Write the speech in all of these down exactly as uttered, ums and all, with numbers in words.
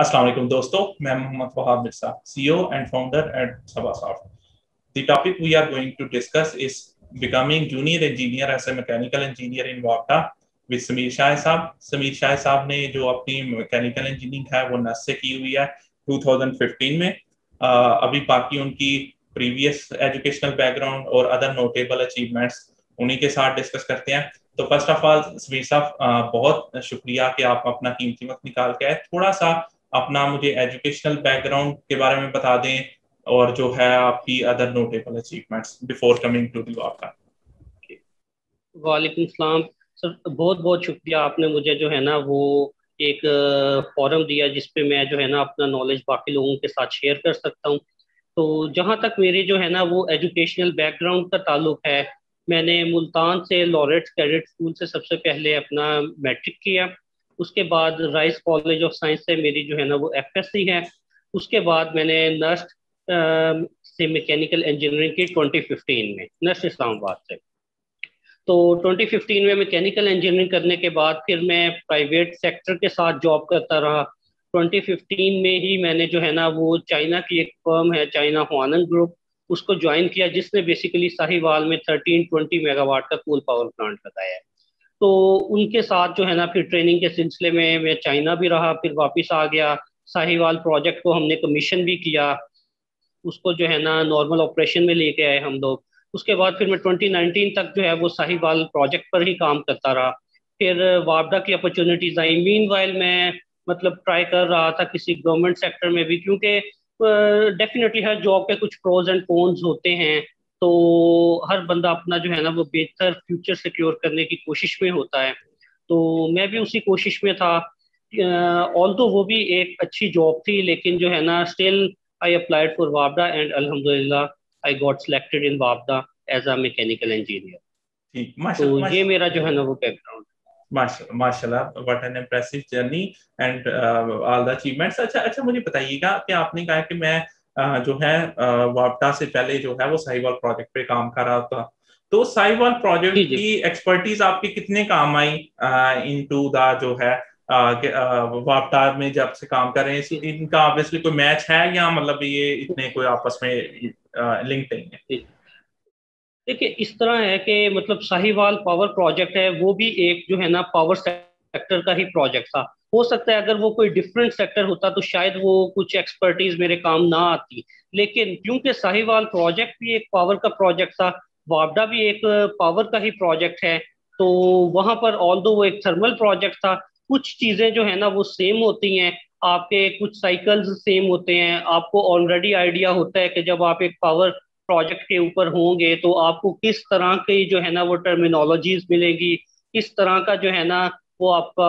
अस्सलाम वालेकुम दोस्तों, मैं Mohammad Wahab Mirza, CEO and founder at Sabasoft. The topic we are going to discuss is becoming junior engineer as a mechanical engineer in WAPDA with Sameer Shahid साहब. समीर शाहिद साहब ने जो अपनी मैकेनिकल इंजीनियरिंग है वो N U S T से की हुई है दो हज़ार पंद्रह में. आ, अभी बाकी उनकी प्रीवियस एजुकेशनल बैकग्राउंड और अदर नोटेबल अचीवमेंट्स उन्हीं के साथ डिस्कस करते हैं. तो फर्स्ट ऑफ ऑल समीर साहब, बहुत शुक्रिया कि आप अपना कीमती वक्त निकाल के आए. थोड़ा सा अपना मुझे एजुकेशनल बैकग्राउंड के बारे में बता दें और जो है आपकी other notable achievements before coming to the आपका. वालेकुम सलाम सर, बहुत बहुत शुक्रिया. आपने मुझे जो है ना वो एक फॉरम दिया जिसपे मैं जो है ना अपना नॉलेज बाकी लोगों के साथ शेयर कर सकता हूँ. तो जहाँ तक मेरे जो है ना वो एजुकेशनल बैकग्राउंड का ताल्लुक है, मैंने मुल्तान से लॉरेंस कैडेट स्कूल से सबसे पहले अपना मैट्रिक किया. उसके बाद राइस कॉलेज ऑफ साइंस से मेरी जो है ना वो एफएससी है. उसके बाद मैंने नस्ट से मैकेनिकल इंजीनियरिंग की दो हज़ार पंद्रह में, नस्ट इस्लामाबाद से. तो दो हज़ार पंद्रह में मैकेनिकल इंजीनियरिंग करने के बाद फिर मैं प्राइवेट सेक्टर के साथ जॉब करता रहा. दो हज़ार पंद्रह में ही मैंने जो है ना वो चाइना की एक फर्म है, चाइना हुआनेंग ग्रुप, उसको ज्वाइन किया जिसने बेसिकली साहिवाल में तेरह सौ बीस मेगावाट का कोल पावर प्लांट लगाया है. तो उनके साथ जो है ना फिर ट्रेनिंग के सिलसिले में मैं चाइना भी रहा, फिर वापस आ गया. साहिवाल प्रोजेक्ट को हमने कमीशन भी किया, उसको जो है ना नॉर्मल ऑपरेशन में लेके आए हम लोग. उसके बाद फिर मैं दो हज़ार उन्नीस तक जो है वो साहिवाल प्रोजेक्ट पर ही काम करता रहा. फिर वापडा की अपॉर्चुनिटीज आई. मीन वाइल मैं मतलब ट्राई कर रहा था किसी गवर्नमेंट सेक्टर में भी, क्योंकि डेफिनेटली हर जॉब के कुछ प्रोज एंड कॉन्स होते हैं. तो हर बंदा अपना जो है ना वो बेहतर फ्यूचर सिक्योर करने की कोशिश में होता है. तो मैं भी उसी कोशिश में था, ऑल तो वो भी एक अच्छी जॉब थी, लेकिन जो है ना स्टिल आई अप्लाइड फॉर वापडा एंड अल्हम्दुलिल्लाह आई गॉट सिलेक्टेड इन वापडा एज अ मैकेनिकल इंजीनियर. तो ये मेरा जो है ना वो बैकग्राउंड. माशाल्लाह, what an impressive journey and all the achievements. अच्छा अच्छा मुझे बताइएगा कि आपने कहा कि मैं uh, जो है uh, वापडा से पहले जो है वो साहिवाल प्रोजेक्ट पे काम कर रहा था. तो साहिवाल प्रोजेक्ट की एक्सपर्टीज आपके कितने काम आई इनटू द जो है वापडा में जब से काम कर रहे हैं? इनका ऑब्वियसली कोई मैच है या मतलब ये इतने कोई आपस में लिंक नहीं है? देखिए, इस तरह है कि मतलब साहिवाल पावर प्रोजेक्ट है, वो भी एक जो है ना पावर सेक्टर का ही प्रोजेक्ट था. हो सकता है अगर वो कोई डिफरेंट सेक्टर होता तो शायद वो कुछ एक्सपर्टीज मेरे काम ना आती, लेकिन क्योंकि साहिवाल प्रोजेक्ट भी एक पावर का प्रोजेक्ट था, वापडा भी एक पावर का ही प्रोजेक्ट है, तो वहाँ पर ऑल्दो वो एक थर्मल प्रोजेक्ट था, कुछ चीज़ें जो है ना वो सेम होती हैं, आपके कुछ साइकिल्स सेम होते हैं, आपको ऑलरेडी आइडिया होता है कि जब आप एक पावर प्रोजेक्ट के ऊपर होंगे तो आपको किस तरह की जो है ना वो टर्मिनोलॉजीज मिलेगी, किस तरह का जो है ना वो आपका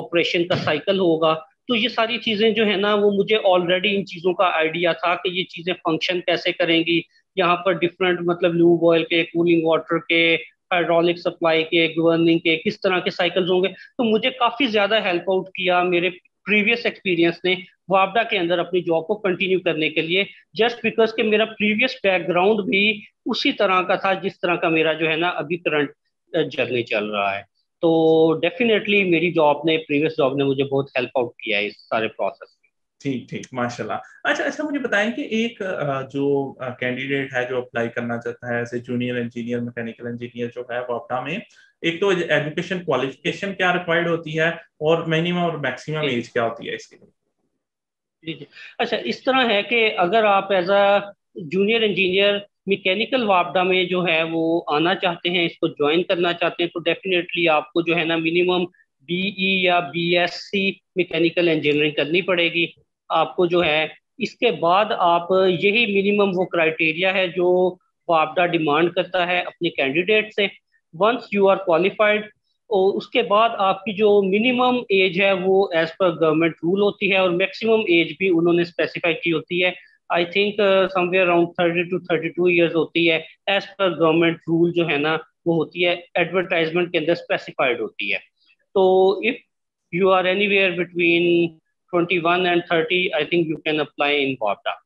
ऑपरेशन का साइकिल होगा. तो ये सारी चीज़ें जो है ना वो मुझे ऑलरेडी इन चीज़ों का आइडिया था कि ये चीज़ें फंक्शन कैसे करेंगी, यहाँ पर डिफरेंट मतलब लूब ऑयल के, कूलिंग वाटर के, हाइड्रोलिक सप्लाई के, गवर्निंग के किस तरह के साइकिल्स होंगे. तो मुझे काफ़ी ज़्यादा हेल्प आउट किया मेरे प्रीवियस एक्सपीरियंस ने वापडा के अंदर अपनी जॉब को कंटिन्यू करने के लिए, जस्ट बिकॉज के मेरा प्रीवियस बैकग्राउंड भी उसी तरह का था जिस तरह का मेरा जो है ना अभी करंट जर्नी चल रहा है. तो डेफिनेटली मेरी जॉब ने, प्रीवियस जॉब ने मुझे बहुत हेल्प आउट किया है इस सारे प्रोसेस में. ठीक ठीक, माशाल्लाह. अच्छा अच्छा मुझे बताएं कि एक जो कैंडिडेट है जो अप्लाई करना चाहता है ऐसे जूनियर इंजीनियर, मैकेनिकल इंजीनियर जो है वापडा में, एक तो एजुकेशन क्वालिफिकेशन क्या रिक्वायर्ड होती है और मिनिमम और मैक्सिमम एज क्या होती है इसके लिए? अच्छा, इस तरह है कि अगर आप as a junior engineer mechanical वापडा में जो है वो आना चाहते हैं, इसको ज्वाइन करना चाहते हैं, तो डेफिनेटली आपको जो है ना मिनिमम बीई या बीएससी मैकेनिकल इंजीनियरिंग करनी पड़ेगी आपको जो है. इसके बाद आप, यही मिनिमम वो क्राइटेरिया है जो वापडा डिमांड करता है अपने कैंडिडेट से. वंस यू आर क्वालिफाइड, और उसके बाद आपकी जो मिनिमम एज है वो एज पर गवर्नमेंट रूल होती है और मैक्सिमम एज भी उन्होंने स्पेसिफाई की होती है. I think somewhere around thirty two thirty two years होती है एज पर गवर्नमेंट रूल जो है ना वो होती है, एडवर्टाइजमेंट के अंदर स्पेसिफाइड होती है. तो if you are anywhere between twenty one and thirty I think you can apply in वापडा.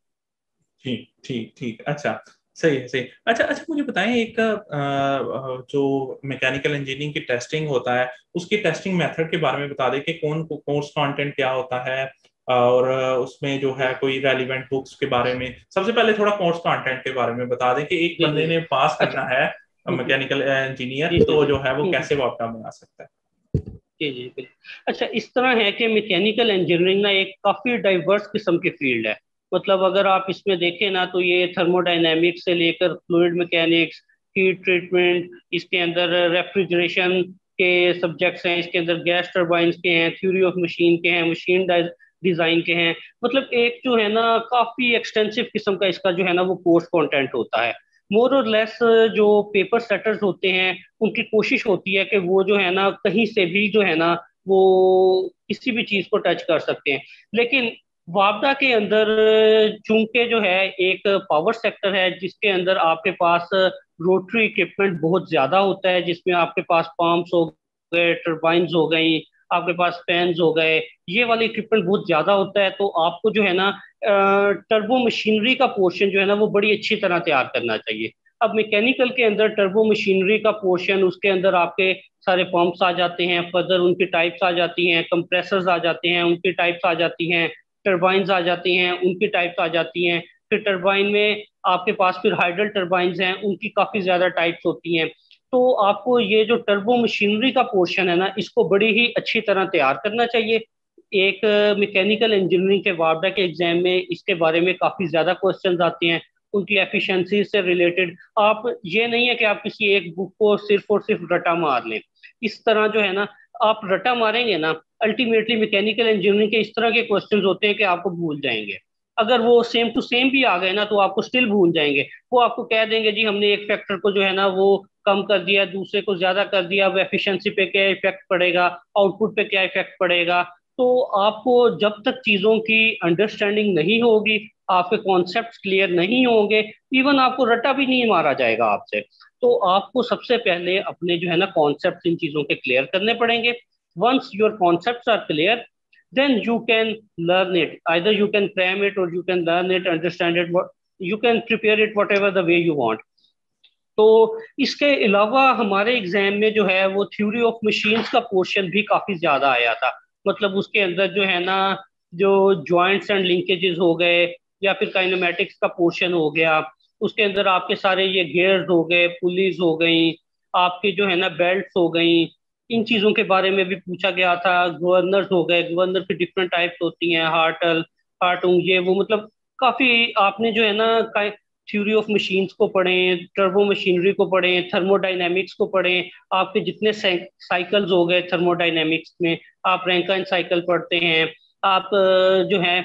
ठीक ठीक ठीक, अच्छा सही है सही. अच्छा अच्छा मुझे बताएं, एक आ, जो मैकेनिकल इंजीनियरिंग की टेस्टिंग होता है उसकी टेस्टिंग मेथड के बारे में बता दें कि कौन कोर्स कंटेंट क्या होता है और उसमें जो है कोई रेलिवेंट बुक्स के बारे में। सबसे पहले थोड़ा कोर्स कंटेंट के बारे में बता दें कि एक बंदे ने पास करना है मैकेनिकल इंजीनियर, तो जो है वो कैसे वापडा में आ सकता है? जी जी बिल्कुल। अच्छा, इस तरह है कि मैकेनिकल इंजीनियरिंग ना एक काफ़ी डाइवर्स किस्म की फील्ड है। मतलब अगर आप इसमें देखें ना तो ये थर्मोडाइनमिक्स से लेकर फ्लूइड मैकेनिक्स, हीट ट्रीटमेंट, इसके अंदर रेफ्रिजरेशन के सब्जेक्ट्स हैं, इसके अंदर गैस टर्बाइंस के हैं, थ्योरी ऑफ मशीन के हैं, मशीन डिज़ाइन के हैं। मतलब एक जो है ना काफ़ी एक्सटेंसिव किस्म का इसका जो है ना वो कोर्स कंटेंट होता है। मोर और लेस जो पेपर सेटर्स होते हैं उनकी कोशिश होती है कि वो जो है ना कहीं से भी जो है ना वो किसी भी चीज़ को टच कर सकते हैं। लेकिन वापडा के अंदर चूंकि जो है एक पावर सेक्टर है जिसके अंदर आपके पास रोटरी इक्विपमेंट बहुत ज़्यादा होता है, जिसमें आपके पास पंप्स हो गए, टर्बाइंस हो गई, आपके पास फैंस हो गए, ये वाले इक्विपमेंट बहुत ज़्यादा होता है। तो आपको जो है ना टर्बो मशीनरी का पोर्शन जो है ना वो बड़ी अच्छी तरह तैयार करना चाहिए। अब मैकेनिकल के अंदर टर्बो मशीनरी का पोर्शन, उसके अंदर आपके सारे पंप्स आ जाते हैं, फर्दर उनकी टाइप्स आ जाती हैं, कंप्रेसर्स आ जाते हैं, उनकी टाइप्स आ जाती हैं, टर्बाइंस आ जाती हैं, उनकी टाइप्स आ जाती हैं, फिर टर्बाइन में आपके पास फिर हाइडल टर्बाइंस हैं, उनकी काफ़ी ज़्यादा टाइप्स होती हैं। तो आपको ये जो टर्बो मशीनरी का पोर्शन है ना इसको बड़ी ही अच्छी तरह तैयार करना चाहिए। एक मैकेनिकल इंजीनियरिंग के वापडा के एग्जाम में इसके बारे में काफ़ी ज़्यादा क्वेश्चंस आते हैं, उनकी एफिशिएंसी से रिलेटेड। आप ये नहीं है कि आप किसी एक बुक को सिर्फ और सिर्फ रटा मार लें। इस तरह जो है ना आप रटा मारेंगे ना अल्टीमेटली मैकेनिकल इंजीनियरिंग के इस तरह के क्वेश्चंस होते हैं कि आपको भूल जाएंगे। अगर वो सेम टू सेम भी आ गए ना तो आपको स्टिल भूल जाएंगे। वो आपको कह देंगे जी हमने एक फैक्टर को जो है ना वो कम कर दिया, दूसरे को ज़्यादा कर दिया, अब एफिशिएंसी पे क्या इफेक्ट पड़ेगा, आउटपुट पे क्या इफेक्ट पड़ेगा। तो आपको जब तक चीज़ों की अंडरस्टैंडिंग नहीं होगी, आपके कॉन्सेप्ट्स क्लियर नहीं होंगे, इवन आपको रटा भी नहीं मारा जाएगा आपसे। तो आपको सबसे पहले अपने जो है ना कॉन्सेप्ट इन चीज़ों के क्लियर करने पड़ेंगे। Once your concept are clear then you can learn it, either you can cram it or you can learn it, understand it, what you can prepare it whatever the way you want। तो इसके अलावा हमारे exam में जो है वो theory of machines का portion भी काफ़ी ज़्यादा आया था। मतलब उसके अंदर जो है ना जो जॉइंट्स एंड लिंकेजेस हो गए, या फिर काइनेमेटिक्स का पोर्शन हो गया, उसके अंदर आपके सारे ये गियर्स हो गए, पुलीज हो गई, आपके जो है ना बेल्ट्स हो गई, इन चीज़ों के बारे में भी पूछा गया था। गवर्नर्स हो गए, गवर्नर की डिफरेंट टाइप्स होती हैं, हार्टल, हार्टुंग, ये वो। मतलब काफ़ी आपने जो है ना थ्योरी ऑफ मशीन्स को पढ़ें, टर्बो मशीनरी को पढ़ें, थर्मोडाइनमिक्स को पढ़ें। आपके जितने साइकिल्स हो गए थर्मोडाइनमिक्स में, आप रैंकाइन साइकिल पढ़ते हैं, आप जो है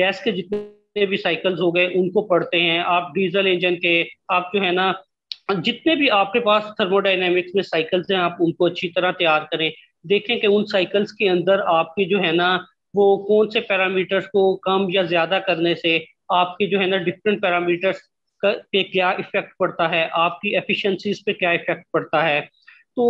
गैस के जितने भी साइकिल्स हो गए उनको पढ़ते हैं, आप डीजल इंजन के, आप जो है ना जितने भी आपके पास थर्मोडाइनमिक्स में साइकिल्स हैं आप उनको अच्छी तरह तैयार करें। देखें कि उन साइकिल्स के अंदर आपके जो है ना वो कौन से पैरामीटर्स को कम या ज़्यादा करने से आपके जो है ना डिफरेंट पैरामीटर्स पे क्या इफेक्ट पड़ता है, आपकी एफिशिएंसीज पे क्या इफेक्ट पड़ता है। तो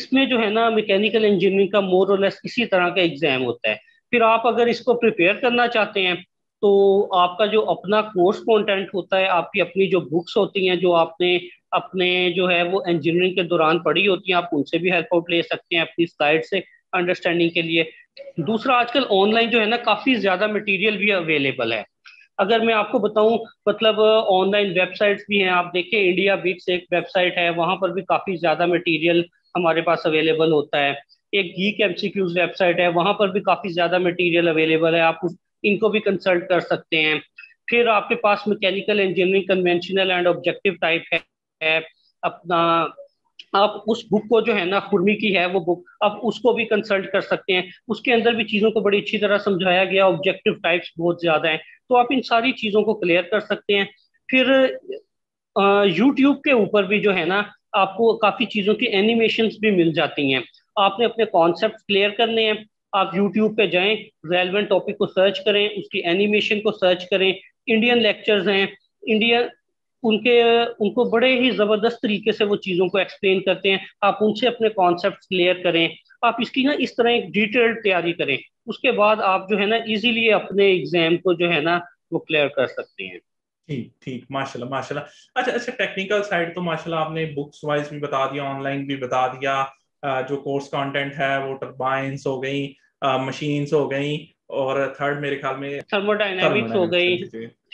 इसमें जो है ना मैकेनिकल इंजीनियरिंग का मोर और लेस इसी तरह का एग्ज़ाम होता है। फिर आप अगर इसको प्रिपेयर करना चाहते हैं तो आपका जो अपना कोर्स कंटेंट होता है, आपकी अपनी जो बुक्स होती हैं जो आपने अपने जो है वो इंजीनियरिंग के दौरान पढ़ी होती हैं, आप उनसे भी हेल्प आउट ले सकते हैं अपनी स्लाइड से अंडरस्टैंडिंग के लिए। दूसरा, आजकल ऑनलाइन जो है ना काफ़ी ज़्यादा मटेरियल भी अवेलेबल है। अगर मैं आपको बताऊं, मतलब ऑनलाइन वेबसाइट्स भी हैं। आप देखें, इंडिया बिक्स एक वेबसाइट है, वहाँ पर भी काफ़ी ज़्यादा मटीरियल हमारे पास अवेलेबल होता है। एक गीक एमसीक्यूज वेबसाइट है, वहाँ पर भी काफ़ी ज़्यादा मटीरियल अवेलेबल है, आप इनको भी कंसल्ट कर सकते हैं। फिर आपके पास mechanical engineering conventional and objective type है, है अपना। आप उस बुक को जो है ना खुर्मी की है वो बुक, आप उसको भी कंसल्ट कर सकते हैं। उसके अंदर भी चीज़ों को बड़ी अच्छी तरह समझाया गया, ऑब्जेक्टिव टाइप्स बहुत ज़्यादा हैं। तो आप इन सारी चीज़ों को क्लियर कर सकते हैं। फिर यूट्यूब के ऊपर भी जो है ना आपको काफ़ी चीज़ों की एनिमेशंस भी मिल जाती हैं। आपने अपने कॉन्सेप्ट क्लियर करने हैं, आप YouTube पे जाएं, रेलेवेंट टॉपिक को सर्च करें, उसकी एनिमेशन को सर्च करें। इंडियन लेक्चर्स हैं, इंडियन उनके उनको बड़े ही ज़बरदस्त तरीके से वो चीज़ों को एक्सप्लेन करते हैं, आप उनसे अपने कॉन्सेप्ट क्लियर करें। आप इसकी ना इस तरह एक डिटेल्ड तैयारी करें, उसके बाद आप जो है ना इजीली अपने एग्जाम को जो है ना वो क्लियर कर सकते हैं। ठीक ठीक, माशाल्लाह माशाल्लाह। अच्छा अच्छा, टेक्निकल साइड तो माशाल्लाह आपने बुक्स वाइज भी बता दिया, ऑनलाइन भी बता दिया, जो कोर्स कंटेंट है वो टर्बाइंस हो गई, मशीन्स हो गई, और थर्ड मेरे ख्याल में थर्मोडायनामिक्स हो गई,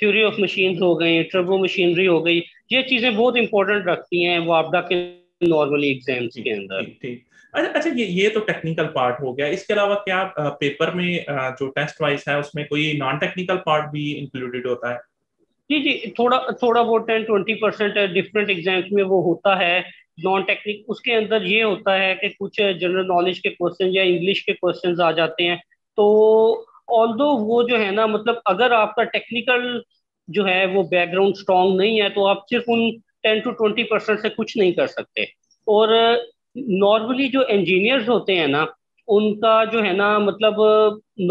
थ्योरी ऑफ मशीन हो गई, टर्बो मशीनरी हो गई, ये चीजें बहुत इंपॉर्टेंट रखती हैं वापडा के नॉर्मली एग्जाम्स के अंदर। ठीक, अच्छा अच्छा ये ये तो टेक्निकल पार्ट हो गया। इसके अलावा क्या पेपर में जो टेस्ट वाइज है उसमें कोई नॉन टेक्निकल पार्ट भी इंक्लूडेड होता है? जी जी, थोड़ा थोड़ा बहुत ten twenty percent different exams में वो होता है नॉन टेक्निक। उसके अंदर ये होता है कि कुछ जनरल नॉलेज के क्वेश्चन या इंग्लिश के क्वेश्चन आ जाते हैं, तो ऑल्दो वो जो है ना मतलब अगर आपका टेक्निकल जो है वो बैकग्राउंड स्ट्रॉन्ग नहीं है तो आप सिर्फ उन टेन टू ट्वेंटी परसेंट से कुछ नहीं कर सकते। और नॉर्मली जो इंजीनियर्स होते हैं ना उनका जो है ना मतलब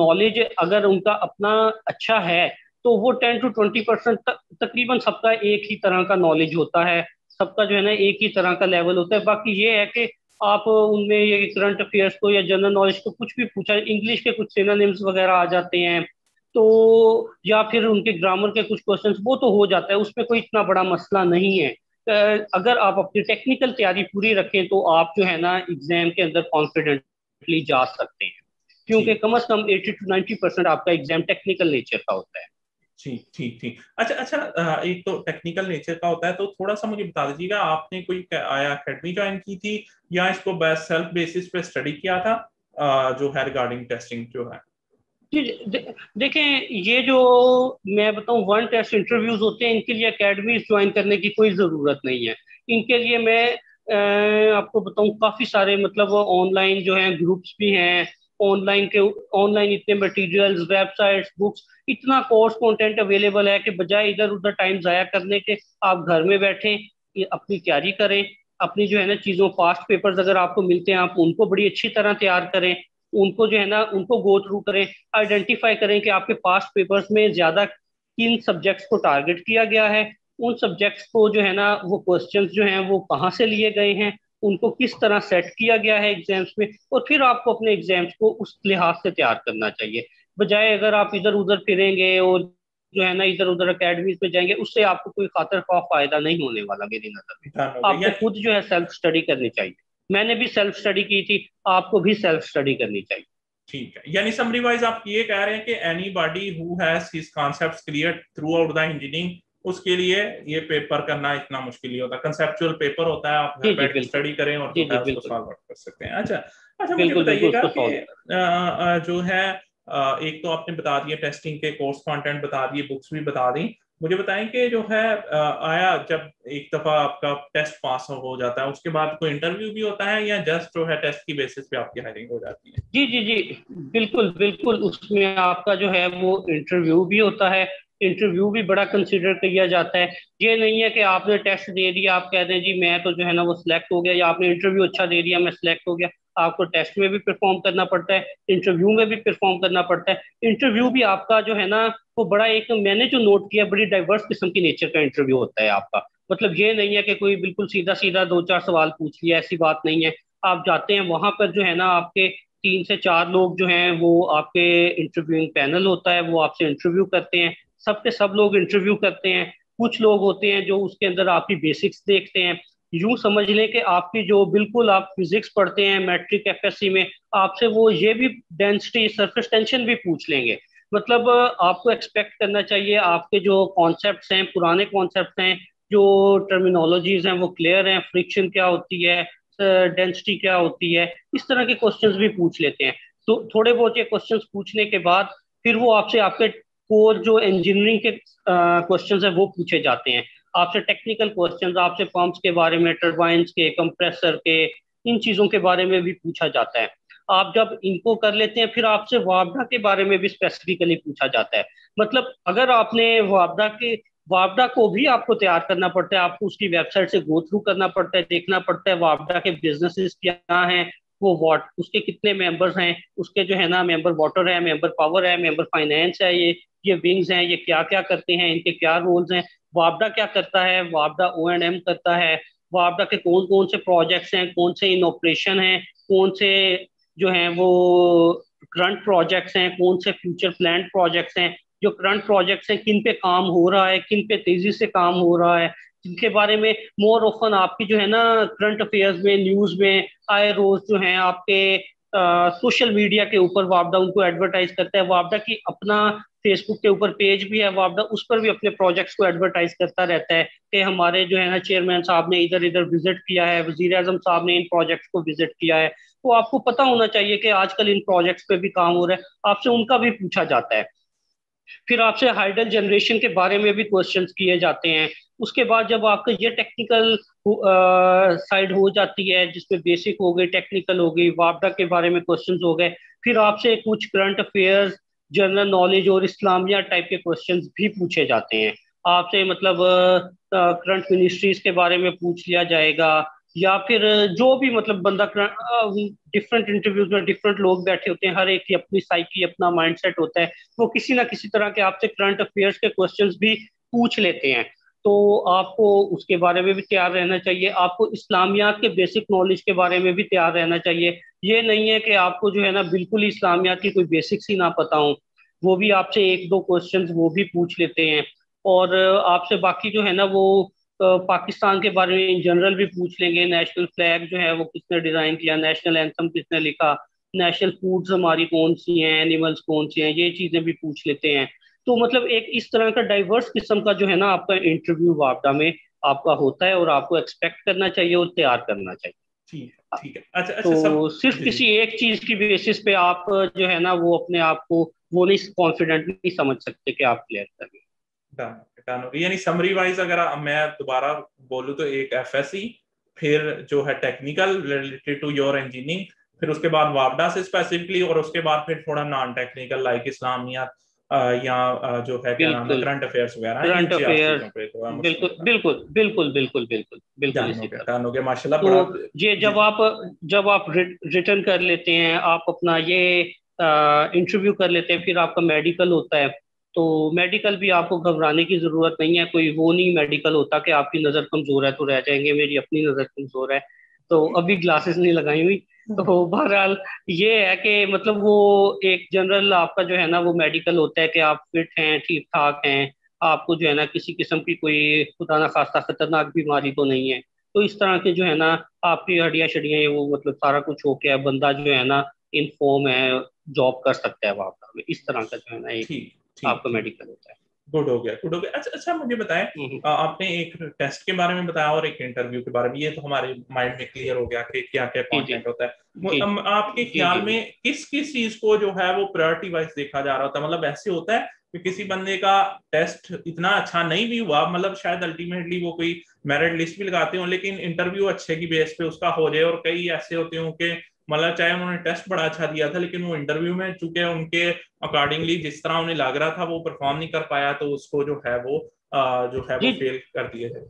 नॉलेज अगर उनका अपना अच्छा है तो वो टेन टू ट्वेंटी परसेंट तक तकरीबन सबका एक ही तरह का नॉलेज होता है, सबका जो है ना एक ही तरह का लेवल होता है। बाकी ये है कि आप उनमें ये करंट अफेयर्स को या जनरल नॉलेज को कुछ भी पूछा, इंग्लिश के कुछ सिनोनिम्स वगैरह आ जाते हैं तो या फिर उनके ग्रामर के कुछ क्वेश्चंस वो तो हो जाता है, उसमें कोई इतना बड़ा मसला नहीं है। अगर आप अपनी टेक्निकल तैयारी पूरी रखें तो आप जो है ना एग्जाम के अंदर कॉन्फिडेंटली जा सकते हैं, क्योंकि कम से कम एटी टू नाइन्टी परसेंट आपका एग्जाम टेक्निकल नेचर का होता है। ठीक ठीक ठीक अच्छा अच्छा एक तो टेक्निकल नेचर का होता है, तो थोड़ा सा मुझे बता दीजिएगा आपने कोई आया अकेडमी ज्वाइन की थी या इसको बेस सेल्फ बेसिस पे स्टडी किया था जो है रिगार्डिंग टेस्टिंग जो है? देखें ये जो मैं बताऊं वन टेस्ट इंटरव्यूज होते हैं, इनके लिए अकेडमी ज्वाइन करने की कोई ज़रूरत नहीं है। इनके लिए मैं आ, आपको बताऊं काफ़ी सारे मतलब ऑनलाइन जो है ग्रुप्स भी हैं, ऑनलाइन के ऑनलाइन इतने मटेरियल्स, वेबसाइट्स, बुक्स, इतना कोर्स कंटेंट अवेलेबल है कि बजाय इधर उधर टाइम ज़ाया करने के आप घर में बैठें, अपनी तैयारी करें, अपनी जो है ना चीज़ों पास्ट पेपर्स अगर आपको मिलते हैं आप उनको बड़ी अच्छी तरह तैयार करें, उनको जो है ना उनको गो थ्रू करें, आइडेंटिफाई करें कि आपके पास्ट पेपर्स में ज़्यादा किन सब्जेक्ट्स को टारगेट किया गया है, उन सब्जेक्ट्स को जो है ना वो क्वेश्चंस जो हैं वो कहाँ से लिए गए हैं, उनको किस तरह सेट किया गया है एग्जाम्स में, और फिर आपको अपने एग्जाम्स को उस लिहाज से तैयार करना चाहिए। बजाय अगर आप इधर उधर फिरेंगे और जो है ना इधर उधर अकेडमीज में जाएंगे उससे आपको कोई खातिर खा फायदा नहीं होने वाला मेरी नजर में। आपको खुद जो है सेल्फ स्टडी करनी चाहिए। मैंने भी सेल्फ स्टडी की थी, आपको भी सेल्फ स्टडी करनी चाहिए। ठीक है, यानी समरी वाइज आप ये कह रहे हैं कि anybody who has his concepts clear throughout the engineering उसके लिए ये पेपर करना इतना मुश्किल नहीं होता, कंसेप्चुअल पेपर होता है, आप बैठ के स्टडी करें और उसको सॉल्व कर सकते हैं। अच्छा अच्छा मुझे बताइएगा कि जो है एक तो आपने बता दिया टेस्टिंग के कोर्स कंटेंट बता दिए, बुक्स भी बता दी, मुझे बताएं कि जो है आया जब एक दफा आपका टेस्ट पास हो जाता है उसके बाद कोई इंटरव्यू भी होता है या जस्ट जो है टेस्ट की बेसिस पे आपकी हायरिंग हो जाती है? जी जी जी बिल्कुल बिल्कुल, उसमें आपका जो है वो इंटरव्यू भी होता है। इंटरव्यू भी बड़ा कंसिडर किया जाता है, ये नहीं है कि आपने टेस्ट दे दिया आप कह दें जी मैं तो जो है ना वो सिलेक्ट हो गया, या आपने इंटरव्यू अच्छा दे दिया मैं सिलेक्ट हो गया। आपको टेस्ट में भी परफॉर्म करना पड़ता है, इंटरव्यू में भी परफॉर्म करना पड़ता है। इंटरव्यू भी आपका जो है ना वो बड़ा एक मैंने जो नोट किया बड़ी डाइवर्स किस्म की नेचर का इंटरव्यू होता है आपका, मतलब ये नहीं है कि कोई बिल्कुल सीधा सीधा दो चार सवाल पूछ लिया, ऐसी बात नहीं है। आप जाते हैं वहाँ पर जो है ना आपके तीन से चार लोग जो हैं वो आपके इंटरव्यूइंग पैनल होता है, वो आपसे इंटरव्यू करते हैं, सब के सब लोग इंटरव्यू करते हैं। कुछ लोग होते हैं जो उसके अंदर आपकी बेसिक्स देखते हैं, यूँ समझ लें कि आपकी जो बिल्कुल आप फिजिक्स पढ़ते हैं मैट्रिक एफएससी में, आपसे वो ये भी डेंसिटी सरफेस टेंशन भी पूछ लेंगे। मतलब आपको एक्सपेक्ट करना चाहिए आपके जो कॉन्सेप्ट्स हैं, पुराने कॉन्सेप्ट्स हैं, जो टर्मिनोलॉजीज हैं वो क्लियर हैं, फ्रिक्शन क्या होती है, डेंसिटी क्या होती है, इस तरह के क्वेश्चंस भी पूछ लेते हैं। तो थोड़े बहुत ये क्वेश्चंस पूछने के बाद फिर वो आपसे आपके कोर जो इंजीनियरिंग के क्वेश्चंस हैं वो पूछे जाते हैं, आपसे टेक्निकल क्वेश्चंस, आपसे पंप्स के बारे में, टर्बाइंस के, कंप्रेसर के, इन चीज़ों के बारे में भी पूछा जाता है। आप जब इनको कर लेते हैं फिर आपसे वापडा के बारे में भी स्पेसिफिकली पूछा जाता है। मतलब अगर आपने वापडा के वापडा को भी आपको तैयार करना पड़ता है, आपको उसकी वेबसाइट से गो थ्रू करना पड़ता है, देखना पड़ता है वापडा के बिजनेसेस क्या हैं, वो वाट उसके कितने मेंबर्स हैं, उसके जो है ना मेंबर वाटर है, मेंबर पावर है, मेंबर फाइनेंस है, ये ये विंग्स हैं, ये क्या क्या करते हैं, इनके क्या रोल्स हैं, वापडा क्या करता है, वापडा ओ एंड एम करता है, वापडा के कौन कौन से प्रोजेक्ट्स हैं, कौन से इन ऑपरेशन हैं, कौन से जो हैं वो करंट प्रोजेक्ट्स हैं, कौन से फ्यूचर प्लान प्रोजेक्ट्स हैं, जो करंट प्रोजेक्ट्स हैं किन पे काम हो रहा है, किन पे तेजी से काम हो रहा है, जिनके बारे में मोर ऑफन आपकी जो है ना करंट अफेयर्स में, न्यूज़ में आए रोज जो हैं आपके सोशल मीडिया के ऊपर वापडा उनको एडवर्टाइज करता है। वापडा की अपना फेसबुक के ऊपर पेज भी है, वापडा उस पर भी अपने प्रोजेक्ट्स को एडवर्टाइज करता रहता है कि हमारे जो है ना चेयरमैन साहब ने इधर इधर विजिट किया है, वजीर आजम साहब ने इन प्रोजेक्ट्स को विजिट किया है। तो आपको पता होना चाहिए कि आजकल इन प्रोजेक्ट्स पे भी काम हो रहा है, आपसे उनका भी पूछा जाता है। फिर आपसे हाइडल जनरेशन के बारे में भी क्वेश्चंस किए जाते हैं। उसके बाद जब आपका ये टेक्निकल साइड हो जाती है जिसमें बेसिक हो गई, टेक्निकल हो गई, वापडा के बारे में क्वेश्चंस हो गए, फिर आपसे कुछ करंट अफेयर्स, जनरल नॉलेज और इस्लामिया टाइप के क्वेश्चंस भी पूछे जाते हैं आपसे। मतलब करंट मिनिस्ट्रीज के बारे में पूछ लिया जाएगा, या फिर जो भी मतलब बंदा, डिफरेंट इंटरव्यूज में डिफरेंट लोग बैठे होते हैं, हर एक की अपनी साइकी, अपना माइंडसेट होता है, वो किसी ना किसी तरह के आपसे करंट अफेयर्स के क्वेश्चंस भी पूछ लेते हैं। तो आपको उसके बारे में भी तैयार रहना चाहिए, आपको इस्लामियात के बेसिक नॉलेज के बारे में भी तैयार रहना चाहिए। ये नहीं है कि आपको जो है ना बिल्कुल ही इस्लामियात की कोई बेसिक्स ही ना पता हो, वो भी आपसे एक दो क्वेश्चन वो भी पूछ लेते हैं। और आपसे बाकी जो है ना वो पाकिस्तान के बारे में इन जनरल भी पूछ लेंगे, नेशनल फ्लैग जो है वो किसने डिजाइन किया, नेशनल एंथम किसने लिखा, नेशनल फूड्स हमारी कौन सी हैं, एनिमल्स कौन सी हैं, ये चीजें भी पूछ लेते हैं। तो मतलब एक इस तरह का डाइवर्स किस्म का जो है ना आपका इंटरव्यू वापडा में आपका होता है, और आपको एक्सपेक्ट करना चाहिए और तैयार करना चाहिए। ठीक है, ठीक है। अच्छा, अच्छा, तो सिर्फ किसी एक चीज की बेसिस पे आप जो है ना वो अपने आप को वो नहीं, कॉन्फिडेंट नहीं समझ सकते कि आप क्लियर करेंगे। यानी समरी वाइज अगर मैं दोबारा बोलूं तो एक एफएससी, फिर जो है technical related to your engineering, फिर उसके बाद वापडा से स्पेसिफिकली, और उसके बाद फिर थोड़ा नॉन टेक्निकल लाइक इस्लामियात या जो है क्या नाम है करंट अफेयर्स वगैरह। करंट अफेयर्स बिल्कुल बिल्कुल बिल्कुल बिल्कुल बिल्कुल बिल्कुल। माशाल्लाह, ये जब आप जब आप रिटर्न कर लेते हैं, आप अपना ये इंटरव्यू कर लेते हैं, फिर आपका मेडिकल होता है। तो मेडिकल भी आपको घबराने की ज़रूरत नहीं है, कोई वो नहीं मेडिकल होता कि आपकी नज़र कमज़ोर है तो रह जाएंगे। मेरी अपनी नज़र कमज़ोर है तो अभी ग्लासेस नहीं लगाई हुई। तो बहरहाल ये है कि मतलब वो एक जनरल आपका जो है ना वो मेडिकल होता है कि आप फिट हैं, ठीक ठाक हैं, आपको जो है ना किसी किस्म की कोई खुदा ना खास्ता खतरनाक बीमारी तो नहीं है। तो इस तरह के जो है ना आपकी हड्डियाँ शड्डियाँ वो मतलब सारा कुछ हो गया, बंदा जो है ना इन फॉर्म है, जॉब कर सकता है वहाँ में। इस तरह का जो है ना आपका मेडिकल होता है। गुड हो गया, गुड हो गया। अच्छा अच्छा, मुझे बताएं, आपने एक टेस्ट के बारे में बताया और एक इंटरव्यू के बारे में, ये तो हमारे माइंड में क्लियर हो गया कि क्या क्या कंटेंट होता है। आपके ख्याल में किस किस चीज को जो है वो प्रायोरिटी वाइज देखा जा रहा होता है? मतलब ऐसे होता है कि किसी बंदे का टेस्ट इतना अच्छा नहीं भी हुआ, मतलब शायद अल्टीमेटली वो कोई मेरिट लिस्ट भी लगाते हो, लेकिन इंटरव्यू अच्छे की बेस पे उसका हो जाए, और कई ऐसे होते हो कि मतलब चाहे उन्होंने टेस्ट बड़ा अच्छा दिया था, लेकिन वो इंटरव्यू में चूंकि उनके अकॉर्डिंगली जिस तरह उन्हें लग रहा था वो परफॉर्म नहीं कर पाया, तो उसको जो है वो जो है वो फेल कर दिए थे।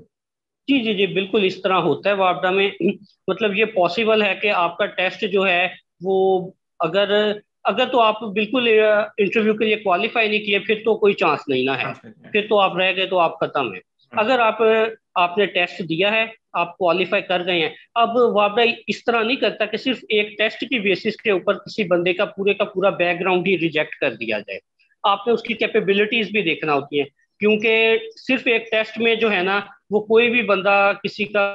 जी जी जी बिल्कुल, इस तरह होता है वापडा में। मतलब ये पॉसिबल है कि आपका टेस्ट जो है वो अगर अगर तो आप बिल्कुल इंटरव्यू के लिए क्वालिफाई नहीं किए, फिर तो कोई चांस नहीं ना है, फिर तो आप रह गए, तो आप खत्म है। अगर आप आपने टेस्ट दिया है, आप क्वालिफाई कर गए हैं। अब वापडा इस तरह नहीं करता कि सिर्फ एक टेस्ट की बेसिस के ऊपर किसी बंदे का पूरे का पूरा बैकग्राउंड ही रिजेक्ट कर दिया जाए। आपने उसकी कैपेबिलिटीज भी देखना होती है, क्योंकि सिर्फ एक टेस्ट में जो है ना वो कोई भी बंदा, किसी का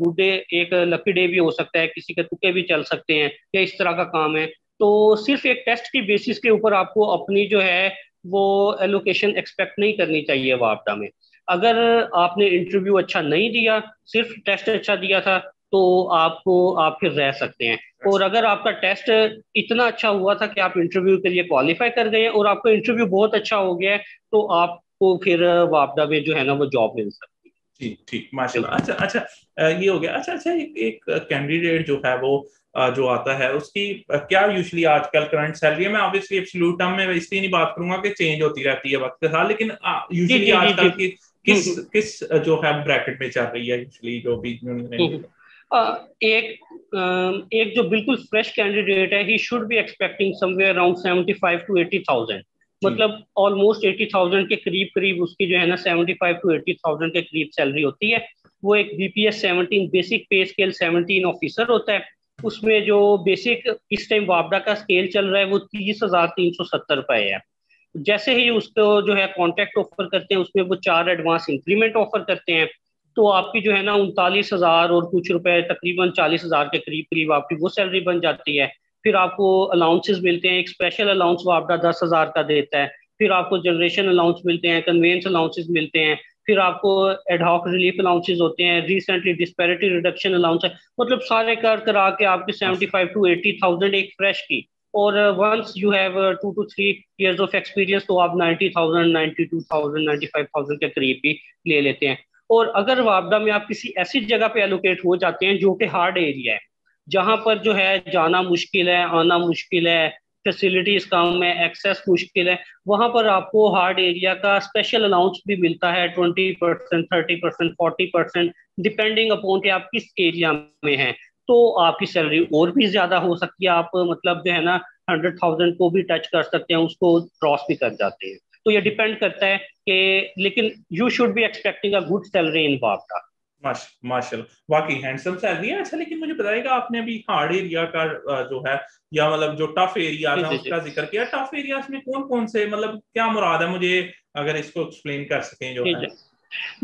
गुड डे एक लकी डे भी हो सकता है, किसी के तुके भी चल सकते हैं, या इस तरह का काम है। तो सिर्फ एक टेस्ट की बेसिस के ऊपर आपको अपनी जो है वो एलोकेशन एक्सपेक्ट नहीं करनी चाहिए वापडा में। अगर आपने इंटरव्यू अच्छा नहीं दिया, सिर्फ टेस्ट अच्छा दिया था, तो आपको आप फिर रह सकते हैं। और अगर आपका टेस्ट इतना अच्छा हुआ था कि आप इंटरव्यू के लिए क्वालिफाई कर गए और आपका इंटरव्यू बहुत अच्छा हो गया, तो आपको फिर वापडा में जो है ना वो जॉब मिल सकती है। ठीक ठीक, माशाल्लाह। अच्छा अच्छा, ये हो गया। अच्छा अच्छा, एक, एक कैंडिडेट जो है वो जो आता है उसकी क्या यूजुअली आजकल करंट सैलरी है? मैं ऑब्वियसली एब्सोल्यूट टर्म में इसलिए नहीं बात करूंगा कि चेंज होती रहती है वक्त के साथ, लेकिन यूजुअली आजकल की किस किस जो है ब्रैकेट में चल रही है एक्चुअली जो भी एक एक जो बिल्कुल फ्रेश कैंडिडेट है, he should be expecting somewhere around seventy five to eighty thousand. मतलब ऑलमोस्ट एटी थाउजेंड के करीब करीब उसकी जो है ना seventy five to eighty thousand के करीब सैलरी होती है। वो एक BPS seventeen basic pay scale seventeen officer होता है। उसमें जो बेसिक इस टाइम वापडा का स्केल चल रहा है वो तीस हजार तीन सौ सत्तर रुपये है। जैसे ही उसको जो है कॉन्ट्रैक्ट ऑफर करते हैं, उसमें वो चार एडवांस इंक्रीमेंट ऑफर करते हैं। तो आपकी जो है ना उनतालीस हज़ार और कुछ रुपए तकरीबन चालीस हज़ार के करीब करीब आपकी वो सैलरी बन जाती है। फिर आपको अलाउंसेस मिलते हैं, एक स्पेशल अलाउंस वापडा दस हज़ार का देता है, फिर आपको जनरेशन अलाउंस मिलते हैं, कन्वेंस अलाउंसेस मिलते हैं, फिर आपको एडहॉक रिलीफ अलाउंसेस होते हैं, रिसेंटली डिस्पैरिटी रिडक्शन अलाउंस है, मतलब सारे कर करा के आपके seventy five to eighty thousand एक फ्रेश की, और once you have two to three years of experience तो आप ninety thousand ninety two thousand ninety five thousand के करीब ही ले लेते हैं। और अगर वापडा में आप किसी ऐसी जगह पे एलोकेट हो जाते हैं जो कि हार्ड एरिया है, जहाँ पर जो है जाना मुश्किल है, आना मुश्किल है, फैसिलिटीज कम है, एक्सेस मुश्किल है, वहाँ पर आपको हार्ड एरिया का स्पेशल अलाउंस भी मिलता है twenty percent, thirty percent, forty percent depending upon कि आप किस एरिया में हैं। तो आपकी सैलरी और भी ज़्यादा हो सकती है, आप मतलब जो है ना हंड्रेड थाउजेंड को भी टच कर सकते हैं, उसको क्रॉस भी कर जाते हैं। तो ये डिपेंड करता है कि, लेकिन you should be expecting a good salary in वापडा। माशाल्लाह वाकई हैंडसम सैलरी है। अच्छा, लेकिन मुझे बताइएगा, आपने अभी हार्ड एरिया का जो है या मतलब जो टफ एरिया है उसका जिक्र किया, टफ एरियाज में कौन कौन से मतलब क्या मुराद है, मुझे अगर इसको एक्सप्लेन कर सकें। जो है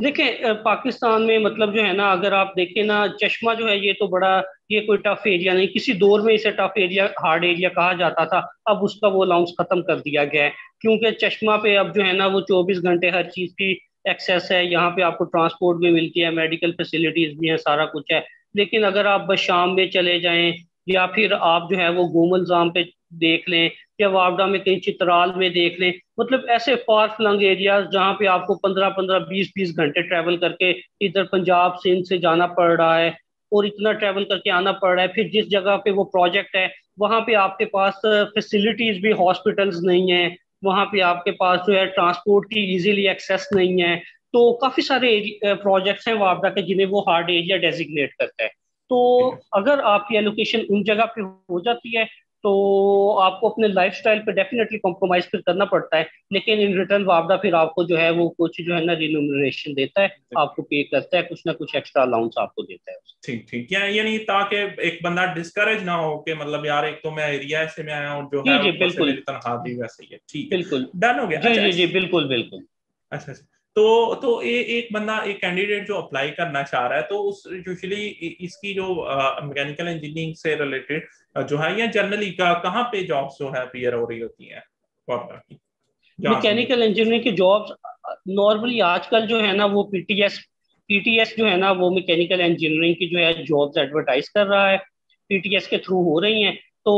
देखिए पाकिस्तान में मतलब जो है ना अगर आप देखें ना चश्मा जो है ये तो बड़ा, ये कोई टफ एरिया नहीं, किसी दौर में इसे टफ एरिया हार्ड एरिया कहा जाता था, अब उसका वो अलाउंस खत्म कर दिया गया है क्योंकि चश्मा पे अब जो है ना वो चौबीस घंटे हर चीज़ की एक्सेस है, यहाँ पे आपको ट्रांसपोर्ट भी मिलती है, मेडिकल फैसिलिटीज भी हैं, सारा कुछ है। लेकिन अगर आप बशाम में चले जाएँ या फिर आप जो है वो गोमल जाम पे देख लें या वापडा में कहीं चित्राल में देख लें, मतलब ऐसे फार फ्लंग एरियाज जहाँ पे आपको पंद्रह पंद्रह बीस बीस घंटे ट्रैवल करके इधर पंजाब सिंध से जाना पड़ रहा है और इतना ट्रैवल करके आना पड़ रहा है। फिर जिस जगह पे वो प्रोजेक्ट है वहाँ पे आपके पास फैसिलिटीज़ भी, हॉस्पिटल्स नहीं है वहाँ पे, आपके पास जो है ट्रांसपोर्ट की ईजीली एक्सेस नहीं है। तो काफ़ी सारे प्रोजेक्ट्स हैं वापडा के जिन्हें वो हार्ड एरिया डेजिग्नेट करता है। तो अगर आपकी एलोकेशन उन जगह पे हो जाती है तो आपको अपने लाइफस्टाइल पे डेफिनेटली कॉम्प्रोमाइज़ फिर करना पड़ता है, लेकिन इन रिटर्न वापडा फिर आपको जो है वो कुछ जो है ना रिन्यूमरेशन देता है, आपको पे करता है, कुछ ना कुछ एक्स्ट्रा अलाउंस आपको देता है। ठीक ठीक, यानी ताकि एक बंदा डिस्करेज ना हो कि मतलब यार एक तो मैं एरिया ऐसे में आया हूं जो है जी जी बिल्कुल तनखा भी वैसे ही है। ठीक, बिल्कुल डन हो गया। जी जी बिल्कुल बिल्कुल। अच्छा, तो तो ए, एक बंदा एक कैंडिडेट जो अप्लाई करना चाह रहा है तो उस यूजुअली इसकी जो मैकेनिकल इंजीनियरिंग से रिलेटेड जो है या जनरली का कहाँ पे जॉब्स जो है अपीयर हो रही होती हैं वापडा की? मैकेनिकल इंजीनियरिंग की जॉब्स नॉर्मली आजकल जो है ना वो पीटीएस पीटीएस जो है ना वो मैकेनिकल इंजीनियरिंग की जो है जॉब्स एडवर्टाइज कर रहा है, पीटीएस के थ्रू हो रही हैं। तो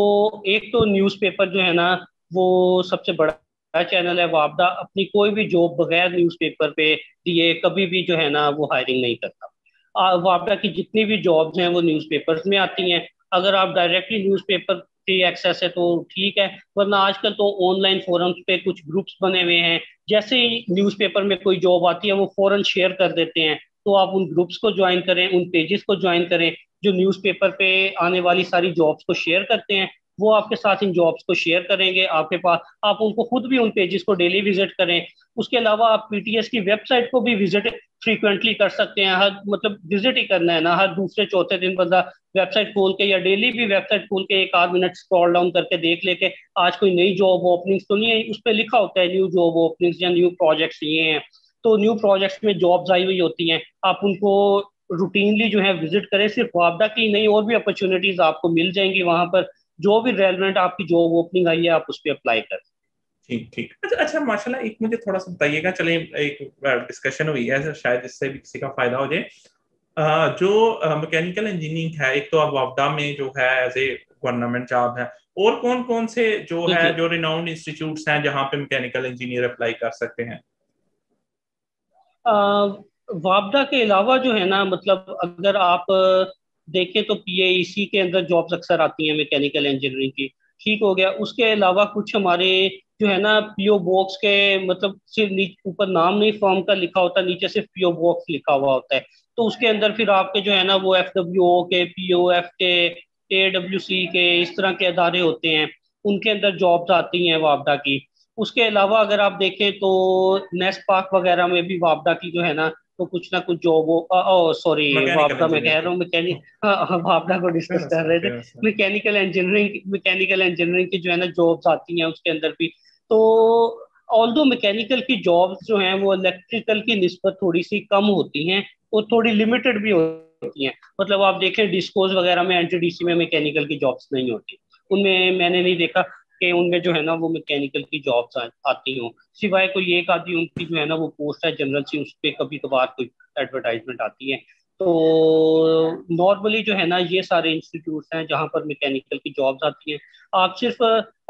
एक तो न्यूज़पेपर जो है ना वो सबसे बड़ा चैनल है वापडा, अपनी कोई भी जॉब बगैर न्यूज़पेपर पे दिए कभी भी जो है ना वो हायरिंग नहीं करता। वापडा की जितनी भी जॉब्स हैं वो न्यूज़पेपर्स में आती हैं। अगर आप डायरेक्टली न्यूज़पेपर की एक्सेस है तो ठीक है, वरना आजकल तो ऑनलाइन फोरम्स पे कुछ ग्रुप्स बने हुए हैं, जैसे ही न्यूज़पेपर में कोई जॉब आती है वो फ़ौरन शेयर कर देते हैं। तो आप उन ग्रुप्स को ज्वाइन करें, उन पेजेस को ज्वाइन करें जो न्यूज़पेपर पे आने वाली सारी जॉब्स को शेयर करते हैं, वो आपके साथ इन जॉब्स को शेयर करेंगे। आपके पास आप उनको खुद भी उन पेजेस को डेली विजिट करें। उसके अलावा आप पीटीएस की वेबसाइट को भी विजिट फ्रीक्वेंटली कर सकते हैं, हर मतलब विजिट ही करना है ना, हर दूसरे चौथे दिन बंदा वेबसाइट खोल के या डेली भी वेबसाइट खोल के एक आध मिनट स्क्रॉल डाउन करके देख ले के आज कोई नई जॉब ओपनिंग्स तो नहीं है। उस पर लिखा होता है न्यू जॉब ओपनिंग्स या न्यू प्रोजेक्ट्स ये हैं, तो न्यू प्रोजेक्ट्स में जॉब्स आई हुई होती हैं, आप उनको रूटीनली जो है विजिट करें। सिर्फ वापडा की नहीं, और भी अपॉर्चुनिटीज आपको मिल जाएंगी वहाँ पर, जो भी रेलेवेंट आपकी जॉब ओपनिंग आई है आप उस पर अप्लाई कर। ठीक ठीक। अच्छा अच्छा माशाल्लाह, एक मुझे थोड़ा सा बताइएगा, चले एक डिस्कशन हुई है शायद इससे भी किसी का फायदा हो जाए। जो मैकेनिकल इंजीनियरिंग है, एक तो आप वापडा में जो है एज ए गवर्नमेंट जॉब है, और कौन कौन से जो है जो रिनाउंड इंस्टीट्यूट हैं जहाँ पे मैकेनिकल इंजीनियर अप्लाई कर सकते हैं? वापडा के अलावा जो है ना मतलब अगर आप देखें तो पीएसी के अंदर जॉब्स अक्सर आती हैं मैकेनिकल इंजीनियरिंग की, ठीक हो गया। उसके अलावा कुछ हमारे जो है ना पीओ बॉक्स के मतलब सिर्फ ऊपर नाम नहीं फॉर्म का लिखा होता, नीचे सिर्फ पीओ बॉक्स लिखा हुआ होता है, तो उसके अंदर फिर आपके जो है ना वो एफडब्ल्यूओ के, पीओएफ के, एडब्ल्यूसी के, इस तरह के अदारे होते हैं, उनके अंदर जॉब्स आती हैं वापडा की। उसके अलावा अगर आप देखें तो नेस्ट पार्क वगैरह में भी वापडा की जो है ना तो कुछ ना कुछ जॉब, सॉरी वापडा में कह रहा हूँ, वापडा को डिस्कस कर रहे थे, मैकेनिकल इंजीनियरिंग मैकेनिकल इंजीनियरिंग की जो है ना जॉब्स आती हैं उसके अंदर भी। तो ऑल्दो मैकेनिकल की जॉब्स जो हैं वो इलेक्ट्रिकल की निस्बत थोड़ी सी कम होती हैं और थोड़ी लिमिटेड भी होती हैं, मतलब आप देखें डिस्कोज वगैरह में एनटीडीसी में मैकेनिकल की जॉब्स नहीं होती, उनमें मैंने नहीं देखा कि उनमें जो है ना वो मैकेनिकल की जॉब्स आती हों, सिवाय कोई एक आती उनकी जो है ना वो पोस्ट है जनरल सी, उस पर कभी कभार कोई एडवर्टाइजमेंट आती है। तो नॉर्मली जो है ना ये सारे इंस्टीट्यूट हैं जहाँ पर मैकेनिकल की जॉब्स आती हैं। आप सिर्फ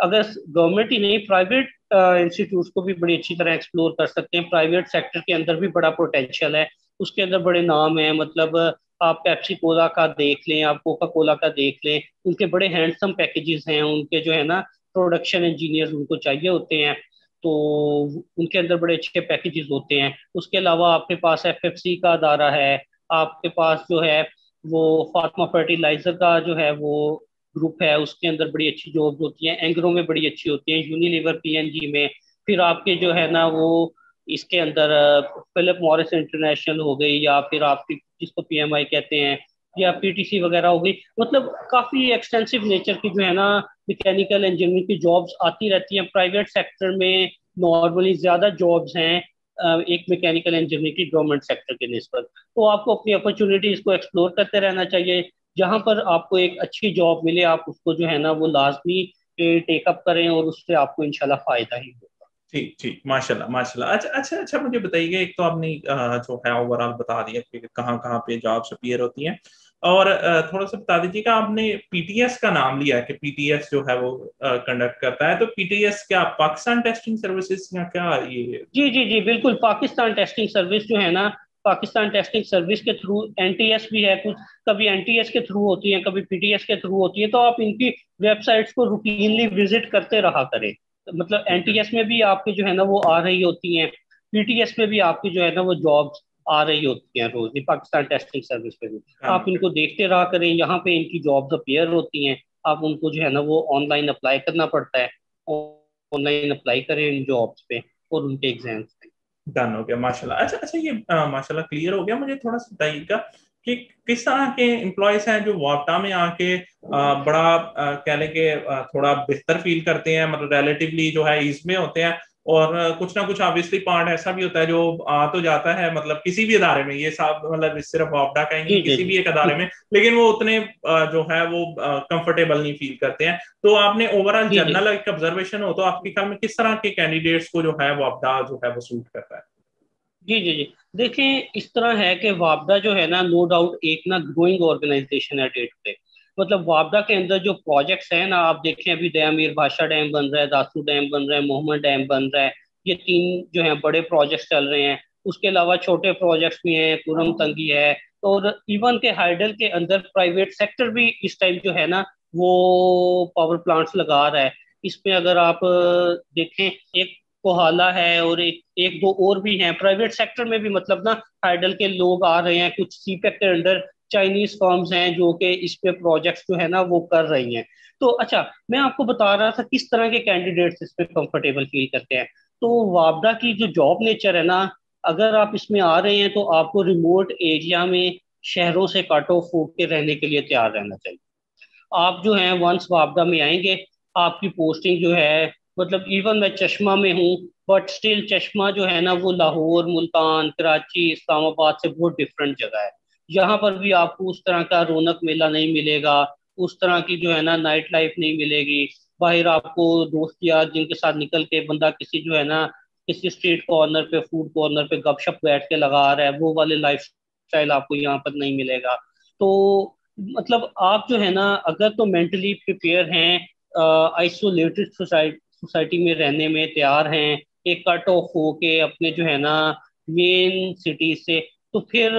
अगर गवर्नमेंट ही नहीं प्राइवेट इंस्टीट्यूट को भी बड़ी अच्छी तरह एक्सप्लोर कर सकते हैं, प्राइवेट सेक्टर के अंदर भी बड़ा पोटेंशियल है, उसके अंदर बड़े नाम हैं, मतलब आप पेप्सी कोला का देख लें, आप कोका कोला का देख लें, उनके बड़े हैंडसम पैकेजेस हैं, उनके जो है ना प्रोडक्शन इंजीनियर्स उनको चाहिए होते हैं तो उनके अंदर बड़े अच्छे पैकेजेस होते हैं। उसके अलावा आपके पास एफएफसी का अदारा है, आपके पास जो है वो फातिमा फर्टिलाइजर का जो है वो ग्रुप है, उसके अंदर बड़ी अच्छी जॉब्स होती हैं, एंग्रो में बड़ी अच्छी होती हैं, यूनिलीवर पीएनजी में, फिर आपके जो है ना वो इसके अंदर फिलिप मॉरिस इंटरनेशनल हो गई या फिर आप जिसको पीएमआई कहते हैं या पीटीसी वगैरह हो गई, मतलब काफ़ी एक्सटेंसिव नेचर की जो है ना मैकेनिकल इंजीनियरिंग की जॉब्स आती रहती हैं। प्राइवेट सेक्टर में नॉर्मली ज़्यादा जॉब्स हैं एक मैकेनिकल इंजीनियरिंग की गवर्नमेंट सेक्टर के निस्बत, तो आपको अपनी अपॉर्चुनिटीज को एक्सप्लोर करते रहना चाहिए, जहाँ पर आपको एक अच्छी जॉब मिले आप उसको जो है ना वो लाजमी टेकअप करें और उससे आपको इंशाल्लाह फायदा ही होगा। ठीक ठीक, माशाल्लाह माशाल्लाह। अच्छा अच्छा अच्छा मुझे बताइए, एक तो आपने जो है ओवरऑल बता दिया कि कहाँ कहाँ पे जॉब्स अपीयर होती हैं, और थोड़ा सा बता दीजिएगा आपने पीटीएस का नाम लिया कि पीटीएस जो है वो कंडक्ट करता है, तो पीटीएस क्या पाकिस्तान टेस्टिंग सर्विसेज या क्या ये? जी जी जी बिल्कुल, पाकिस्तान टेस्टिंग सर्विस जो है ना, पाकिस्तान टेस्टिंग सर्विस के थ्रू एनटीएस भी है, कुछ कभी एनटीएस के थ्रू होती है कभी पीटीएस के थ्रू होती है, तो आप इनकी वेबसाइट्स को रूटीनली विजिट करते रहा करें, मतलब एनटीएस में भी आपकी जो है ना वो आ रही होती हैं, पीटीएस में भी आपकी जो है ना वो जॉब्स आ रही होती हैं रोज, पाकिस्तान टेस्टिंग सर्विस पे भी आप इनको देखते रहा करें, यहाँ पे इनकी जॉब्स अपीयर होती हैं, आप उनको जो है ना वो ऑनलाइन अप्लाई करना पड़ता है, ऑनलाइन अप्लाई करें इन जॉब्स पे और उनके एग्जाम्स पे। डन हो गया माशाल्लाह। अच्छा अच्छा ये माशाल्लाह क्लियर हो गया। मुझे थोड़ा सा बताइएगा कि किस तरह के एम्प्लॉयज हैं जो वापटा में आके आ, बड़ा कह लें कि थोड़ा बेहतर फील करते हैं, मतलब रिलेटिवली जो है ईज में होते हैं, और कुछ ना कुछ ऑब्वियसली पार्ट ऐसा भी होता है जो आ तो जाता है मतलब किसी भी अदारे में, ये सब मतलब सिर्फ वापटा का ही नहीं किसी भी एक अदारे में, लेकिन वो उतने जो है वो कंफर्टेबल नहीं फील करते हैं। तो आपने ओवरऑल जनरल एक ऑब्जर्वेशन हो तो आपके ख्याल में किस तरह के कैंडिडेट्स को जो है वापटा जो है वो सूट करता है? जी जी जी देखें इस तरह है कि वापटा जो है ना नो डाउट एक ना ग्रोइंग ऑर्गेनाइजेशन है डे टू डे, मतलब वापडा के अंदर जो प्रोजेक्ट्स हैं ना, आप देखें अभी दयामीर भाषा डैम बन रहा है, दासू डैम बन रहा है, मोहम्मद डैम बन रहा है, ये तीन जो है बड़े प्रोजेक्ट्स चल रहे हैं, उसके अलावा छोटे प्रोजेक्ट्स भी हैं, कुरम तंगी है, और इवन के हाइडल के अंदर प्राइवेट सेक्टर भी इस टाइम जो है ना वो पावर प्लांट्स लगा रहा है। इसमें अगर आप देखें एक कोहाला है और एक एक दो और भी हैं प्राइवेट सेक्टर में भी, मतलब ना हाइडल के लोग आ रहे हैं, कुछ सीपैक के अंडर चाइनीज फर्म्स हैं जो कि इस पे प्रोजेक्ट्स जो है ना वो कर रही हैं। तो अच्छा मैं आपको बता रहा था किस तरह के कैंडिडेट्स इस पे कंफर्टेबल फील करते हैं, तो वापडा की जो जॉब नेचर है ना, अगर आप इसमें आ रहे हैं तो आपको रिमोट एरिया में शहरों से कट ऑफ होकर रहने के लिए तैयार रहना चाहिए। आप जो है वंस वापडा में आएंगे आपकी पोस्टिंग जो है, मतलब इवन मैं चश्मा में हूँ बट स्टिल चश्मा जो है ना वो लाहौर, मुल्तान, कराची, इस्लामाबाद से बहुत डिफरेंट जगह है, यहाँ पर भी आपको उस तरह का रौनक मेला नहीं मिलेगा, उस तरह की जो है ना नाइट लाइफ नहीं मिलेगी, बाहर आपको दोस्त यार जिनके साथ निकल के बंदा किसी जो है ना किसी स्ट्रीट कॉर्नर पे, फूड कॉर्नर पे गपशप बैठ के लगा रहा है, वो वाले लाइफ स्टाइल आपको यहाँ पर नहीं मिलेगा। तो मतलब आप जो है ना अगर तो मेंटली प्रिपेयर हैं, आइसोलेटेड सोसाइटी सोसाइटी में रहने में तैयार हैं, एक कट ऑफ हो के अपने जो है ना मेन सिटी से, तो फिर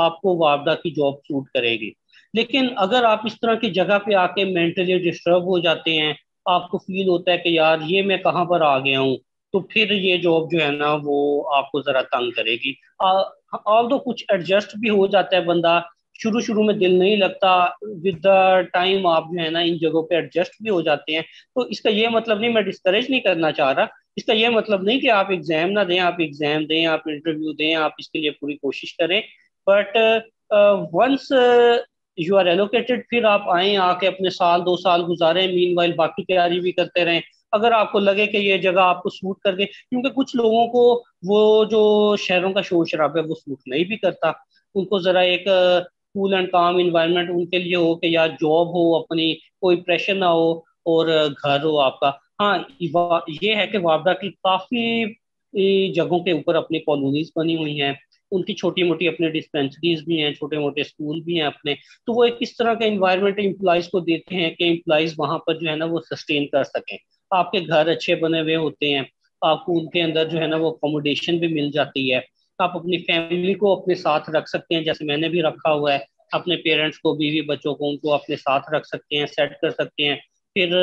आपको वापडा की जॉब सूट करेगी। लेकिन अगर आप इस तरह की जगह पे आके मेंटली डिस्टर्ब हो जाते हैं, आपको फील होता है कि यार ये मैं कहाँ पर आ गया हूँ, तो फिर ये जॉब जो है ना वो आपको ज़रा तंग करेगी। और तो कुछ एडजस्ट भी हो जाता है बंदा, शुरू शुरू में दिल नहीं लगता, विद द टाइम आप जो है ना इन जगहों पे एडजस्ट भी हो जाते हैं। तो इसका ये मतलब नहीं, मैं डिस्करेज नहीं करना चाह रहा, इसका ये मतलब नहीं कि आप एग्ज़ाम ना दें, आप एग्ज़ाम दें, आप इंटरव्यू दें, आप इसके लिए पूरी कोशिश करें, but once you are allocated फिर आप आएँ, आके अपने साल दो साल गुजारें, मीनवाइल बाकी तैयारी भी करते रहें। अगर आपको लगे कि ये जगह आपको सूट करके, क्योंकि कुछ लोगों को वो जो शहरों का शोर शराब है वो सूट नहीं भी करता, उनको ज़रा एक कूल एंड काम इन्वायरमेंट उनके लिए हो कि यार जॉब हो अपनी, कोई प्रेशर ना हो और घर हो आपका। हाँ, ये है कि वापदा की काफ़ी जगहों के ऊपर अपनी कॉलोनीज बनी हुई हैं, उनकी छोटी मोटी अपने डिस्पेंसरीज भी हैं, छोटे मोटे स्कूल भी हैं अपने, तो वो एक इस तरह का इन्वायरमेंट एम्प्लॉइज को देते हैं कि एम्प्लॉइज वहाँ पर जो है ना वो सस्टेन कर सकें। आपके घर अच्छे बने हुए होते हैं, आपको उनके अंदर जो है ना वो अकोमोडेशन भी मिल जाती है, आप अपनी फैमिली को अपने साथ रख सकते हैं, जैसे मैंने भी रखा हुआ है, अपने पेरेंट्स को, बीवी बच्चों को, उनको अपने साथ रख सकते हैं, सेट कर सकते हैं। फिर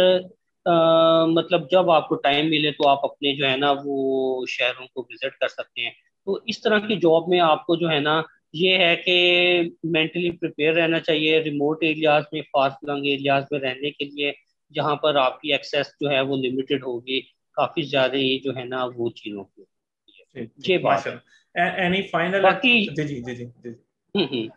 आ, मतलब जब आपको टाइम मिले तो आप अपने जो है ना वो शहरों को विजिट कर सकते हैं। तो इस तरह की जॉब में आपको जो है ना ये है कि मेंटली प्रिपेयर रहना चाहिए रिमोट एरियाज में, फार फ्लंग एरियाज में रहने के लिए, जहाँ पर आपकी एक्सेस जो है वो लिमिटेड होगी काफ़ी ज़्यादा ही जो है ना वो चीज़ों की। ये बात एनी फाइनल बाकी जी जी जी जी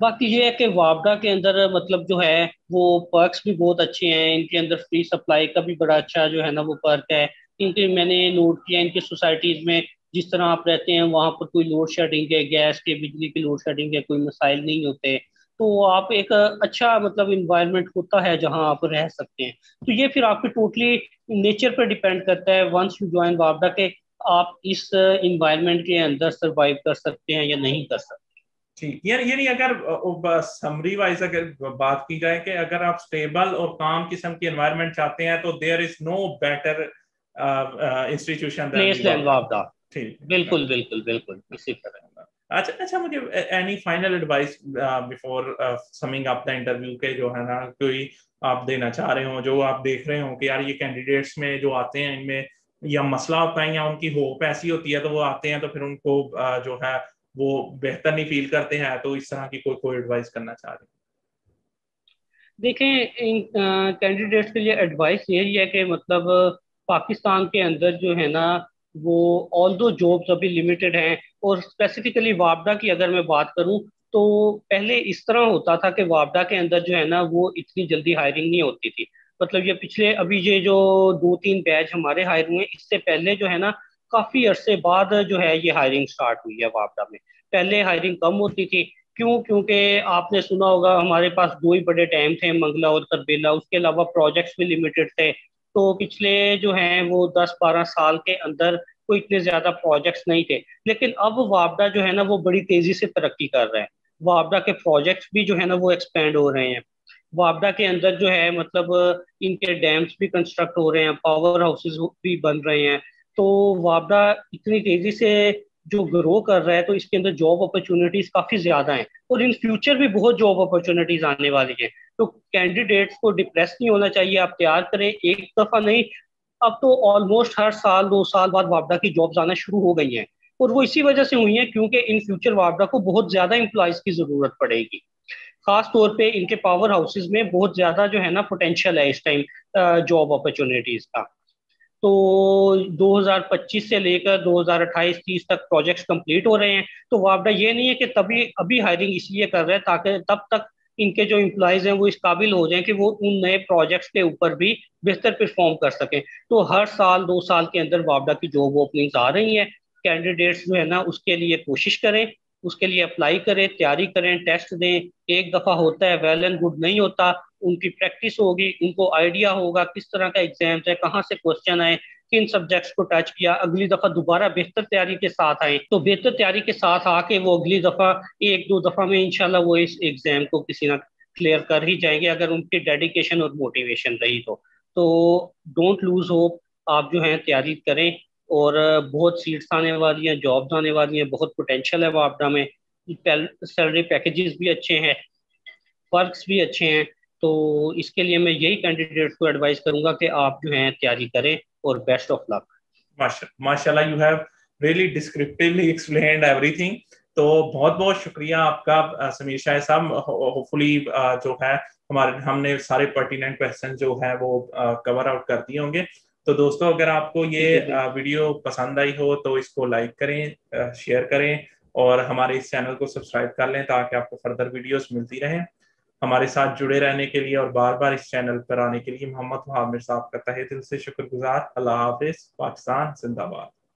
बाकी ये है कि वापडा के अंदर मतलब जो है वो पर्क्स भी बहुत अच्छे हैं, इनके अंदर फ्री सप्लाई का भी बड़ा अच्छा जो है ना वो पर्क है। इनके मैंने नोट किया इनके सोसाइटीज़ में जिस तरह आप रहते हैं वहाँ पर कोई लोड शेडिंग है, गैस के, बिजली के लोड शेडिंग है, कोई मसाइल नहीं होते, तो आप एक अच्छा मतलब इन्वायरमेंट होता है जहाँ आप रह सकते हैं। तो ये फिर आपके टोटली नेचर पर डिपेंड करता है, वंस यू ज्वाइन वापडा के आप इस इन्वायरमेंट के अंदर सर्वाइव कर सकते हैं या नहीं कर सकते। ठीक, यार यानी अगर समरी वाइज अगर बात की जाए कि अगर आप स्टेबल और काम किस्म की एनवायरनमेंट चाहते हैं तो there is no better institution place than वापडा। ठीक, बिल्कुल बिल्कुल बिल्कुल इसी तरह। अच्छा अच्छा मुझे any final advice before summing up the interview के जो है ना कोई आप देना चाह रहे हो, जो आप देख रहे हो कि यार ये कैंडिडेट्स में जो आते हैं इनमें या मसला होता है या उनकी होप ऐसी होती है तो वो आते हैं तो फिर उनको आ, जो है वो बेहतर नहीं फील करते हैं, तो इस तरह की कोई कोई एडवाइस करना चाह रहे हैं? देखें, इन कैंडिडेट्स के लिए एडवाइस यही है कि मतलब पाकिस्तान के अंदर जो है ना वो ऑल दो जॉब्स अभी लिमिटेड हैं, और स्पेसिफिकली वापडा की अगर मैं बात करूं तो पहले इस तरह होता था कि वापडा के अंदर जो है ना वो इतनी जल्दी हायरिंग नहीं होती थी। मतलब ये पिछले अभी ये जो दो तीन बैच हमारे हायर हुए, इससे पहले जो है ना काफ़ी अरसे बाद जो है ये हायरिंग स्टार्ट हुई है वापडा में। पहले हायरिंग कम होती थी, क्यों? क्योंकि आपने सुना होगा हमारे पास दो ही बड़े डैम थे, मंगला और करबेला, उसके अलावा प्रोजेक्ट्स भी लिमिटेड थे। तो पिछले जो हैं वो दस बारह साल के अंदर कोई इतने ज़्यादा प्रोजेक्ट्स नहीं थे, लेकिन अब वापडा जो है ना वो बड़ी तेज़ी से तरक्की कर रहे हैं। वापडा के प्रोजेक्ट्स भी जो है ना वो एक्सपेंड हो रहे हैं, वापडा के अंदर जो है मतलब इनके डैम्स भी कंस्ट्रक्ट हो रहे हैं, पावर हाउसेस भी बन रहे हैं। तो वापडा इतनी तेज़ी से जो ग्रो कर रहा है, तो इसके अंदर जॉब अपॉर्चुनिटीज़ काफ़ी ज़्यादा हैं और इन फ्यूचर भी बहुत जॉब अपॉर्चुनिटीज़ आने वाली हैं। तो कैंडिडेट्स को डिप्रेस नहीं होना चाहिए, आप तैयार करें। एक दफ़ा नहीं, अब तो ऑलमोस्ट हर साल दो साल बाद वापडा की जॉब्स आना शुरू हो गई हैं, और वो इसी वजह से हुई हैं क्योंकि इन फ्यूचर वापडा को बहुत ज़्यादा एम्प्लॉयज़ की ज़रूरत पड़ेगी। खास तौर पे इनके पावर हाउसेस में बहुत ज़्यादा जो है ना पोटेंशियल है इस टाइम जॉब अपॉर्चुनिटीज़ का। तो दो हज़ार पच्चीस से लेकर दो हज़ार अट्ठाईस तीस तक प्रोजेक्ट्स कंप्लीट हो रहे हैं। तो वापडा ये नहीं है कि तभी अभी हायरिंग इसलिए कर रहे हैं ताकि तब तक इनके जो एम्प्लॉयज़ हैं वो इस काबिल हो जाएं कि वो उन नए प्रोजेक्ट्स के ऊपर भी बेहतर परफॉर्म कर सकें। तो हर साल दो साल के अंदर वापडा की जॉब ओपनिंग्स आ रही हैं। कैंडिडेट्स जो है ना उसके लिए कोशिश करें, उसके लिए अप्लाई करें, तैयारी करें, टेस्ट दें। एक दफ़ा होता है, वेल एंड गुड नहीं होता। उनकी प्रैक्टिस होगी, उनको आइडिया होगा किस तरह का एग्जाम्स है, कहाँ से क्वेश्चन आए, किन सब्जेक्ट्स को टच किया। अगली दफ़ा दोबारा बेहतर तैयारी के साथ आए, तो बेहतर तैयारी के साथ आके वो अगली दफ़ा एक दो दफ़ा में इंशाल्लाह वो इस एग्ज़ाम को किसी ना क्लियर कर ही जाएंगे, अगर उनकी डेडिकेशन और मोटिवेशन रही तो। तो डोंट लूज़ होप, आप जो है तैयारी करें, और बहुत सीट्स आने वाली हैं, जॉब्स आने वाली हैं, बहुत पोटेंशियल है वापडा में। सैलरी पैकेजेस भी अच्छे हैं, पर्क्स भी अच्छे हैं। तो इसके लिए मैं यही कैंडिडेट्स को एडवाइस करूंगा कि आप जो हैं तैयारी करें, और बेस्ट ऑफ लक। माशाल्लाह, you have really descriptively explained everything. तो बहुत बहुत शुक्रिया आपका समीर शाहिद साहब। होपफुली जो है हमारे हमने सारे पर्टिनेंट क्वेश्चन जो है वो कवर आउट कर दिए होंगे। तो दोस्तों, अगर आपको ये वीडियो पसंद आई हो तो इसको लाइक करें, शेयर करें, और हमारे इस चैनल को सब्सक्राइब कर लें ताकि आपको फर्दर वीडियोस मिलती रहें। हमारे साथ जुड़े रहने के लिए और बार बार इस चैनल पर आने के लिए मोहम्मद वहाब मिर्ज़ा आपका तहे दिल से शुक्रगुजार। अल्लाह हाफिज। पाकिस्तान जिंदाबाद।